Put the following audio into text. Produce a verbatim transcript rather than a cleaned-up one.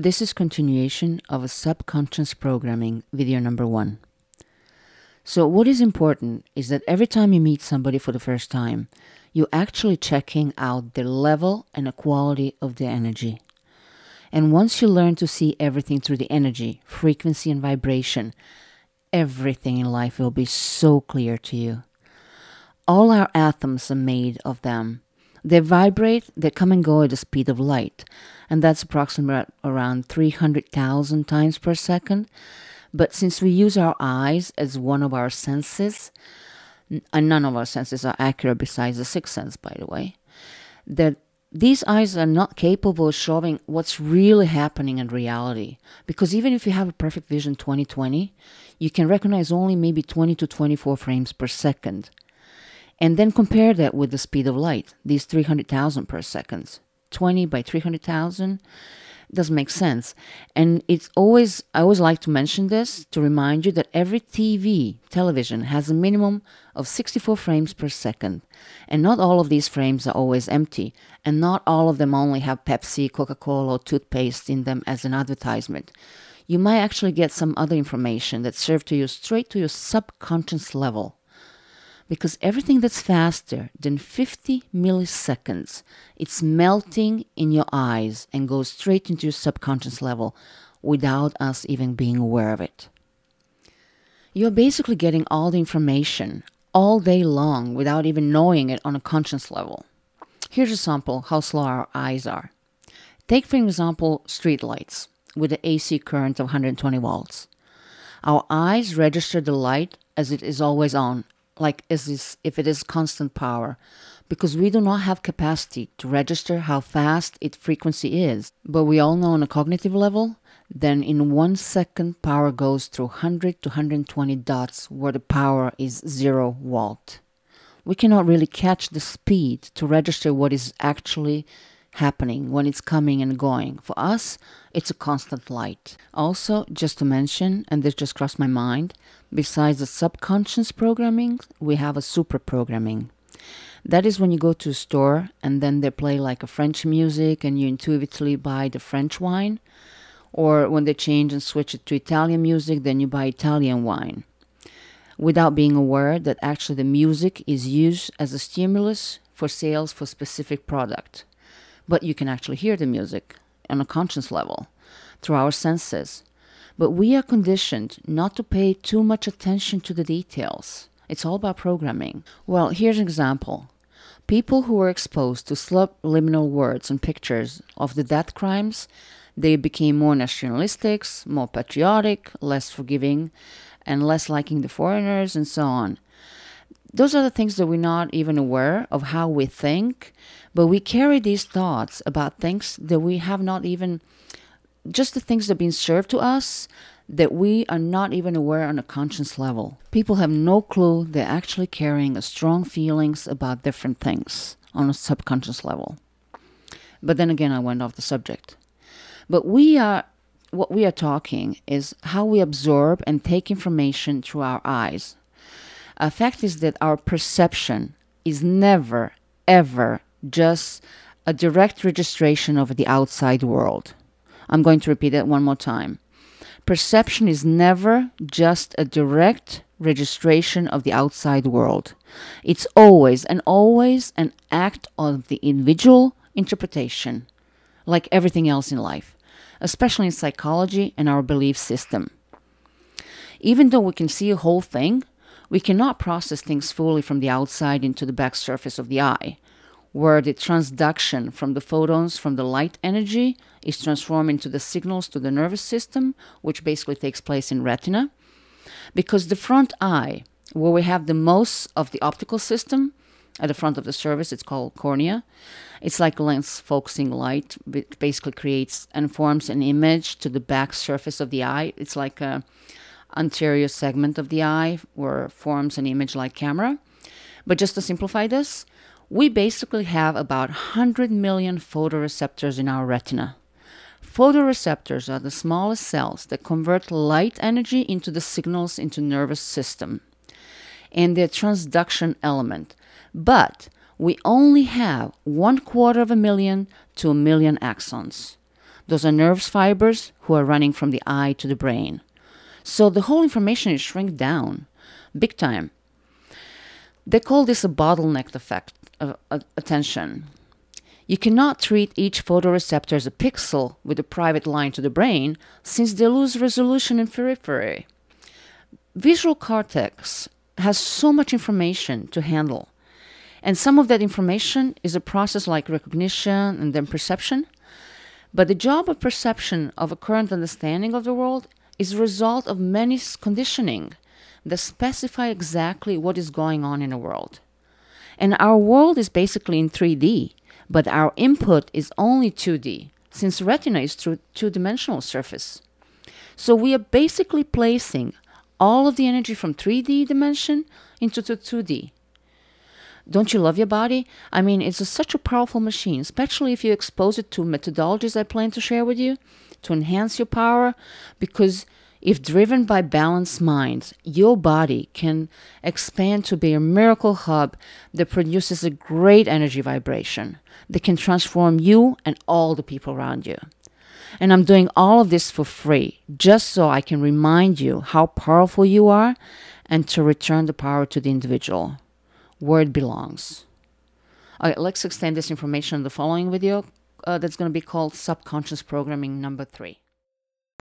This is continuation of a subconscious programming video number one. So what is important is that every time you meet somebody for the first time, you're actually checking out the level and the quality of the energy. And once you learn to see everything through the energy, frequency and vibration, everything in life will be so clear to you. All our atoms are made of them. They vibrate, they come and go at the speed of light, and that's approximately around three hundred thousand times per second. But since we use our eyes as one of our senses, and none of our senses are accurate besides the sixth sense, by the way, that these eyes are not capable of showing what's really happening in reality. Because even if you have a perfect vision twenty twenty, you can recognize only maybe twenty to twenty-four frames per second. And then compare that with the speed of light, these three hundred thousand per second. twenty by three hundred thousand doesn't make sense. And it's always, I always like to mention this to remind you that every T V, television, has a minimum of sixty-four frames per second. And not all of these frames are always empty. And not all of them only have Pepsi, Coca-Cola, or toothpaste in them as an advertisement. You might actually get some other information that's served to you straight to your subconscious level. Because everything that's faster than fifty milliseconds, it's melting in your eyes and goes straight into your subconscious level without us even being aware of it. You're basically getting all the information all day long without even knowing it on a conscious level. Here's an example how slow our eyes are. Take, for example, streetlights with an A C current of one hundred twenty volts. Our eyes register the light as it is always on, like as is, if it is constant power, because we do not have capacity to register how fast its frequency is. But we all know on a cognitive level, then in one second power goes through one hundred to one hundred twenty dots where the power is zero volt. We cannot really catch the speed to register what is actually happening when it's coming and going. For us, it's a constant light. Also, just to mention, and this just crossed my mind, besides the subconscious programming, we have a super programming. That is when you go to a store and then they play like a French music and you intuitively buy the French wine, or when they change and switch it to Italian music, then you buy Italian wine, without being aware that actually the music is used as a stimulus for sales for specific product. But you can actually hear the music on a conscious level through our senses. But we are conditioned not to pay too much attention to the details. It's all about programming. Well, here's an example. People who were exposed to subliminal words and pictures of the death crimes, they became more nationalistic, more patriotic, less forgiving, and less liking the foreigners, and so on. Those are the things that we're not even aware of how we think, but we carry these thoughts about things that we have not even, just the things that are being served to us that we are not even aware on a conscious level. People have no clue they're actually carrying a strong feelings about different things on a subconscious level. But then again, I went off the subject. But we are, what we are talking is how we absorb and take information through our eyes. A fact is that our perception is never, ever just a direct registration of the outside world. I'm going to repeat that one more time. Perception is never just a direct registration of the outside world. It's always and always an act of the individual interpretation, like everything else in life, especially in psychology and our belief system. Even though we can see a whole thing, we cannot process things fully from the outside into the back surface of the eye, where the transduction from the photons from the light energy is transformed into the signals to the nervous system, which basically takes place in retina. Because the front eye, where we have the most of the optical system, at the front of the surface, it's called cornea. It's like lens focusing light, which basically creates and forms an image to the back surface of the eye. It's like a anterior segment of the eye where forms an image like camera. But just to simplify this, we basically have about one hundred million photoreceptors in our retina. Photoreceptors are the smallest cells that convert light energy into the signals into nervous system and their transduction element. But we only have one quarter of a million to a million axons. Those are nerve fibers who are running from the eye to the brain. So the whole information is shrunk down big time. They call this a bottleneck effect of uh, attention. You cannot treat each photoreceptor as a pixel with a private line to the brain, since they lose resolution in periphery. Visual cortex has so much information to handle, and some of that information is a process like recognition and then perception. But the job of perception of a current understanding of the world is a result of many conditioning that specify exactly what is going on in the world. And our world is basically in three D, but our input is only two D, since retina is through two-dimensional surface. So we are basically placing all of the energy from three D dimension into two D. Don't you love your body? I mean, it's a, such a powerful machine, especially if you expose it to methodologies I plan to share with you to enhance your power, because if driven by balanced minds, your body can expand to be a miracle hub that produces a great energy vibration that can transform you and all the people around you. And I'm doing all of this for free, just so I can remind you how powerful you are and to return the power to the individual where it belongs. All right, let's extend this information in the following video uh, that's going to be called Subconscious Programming Number three.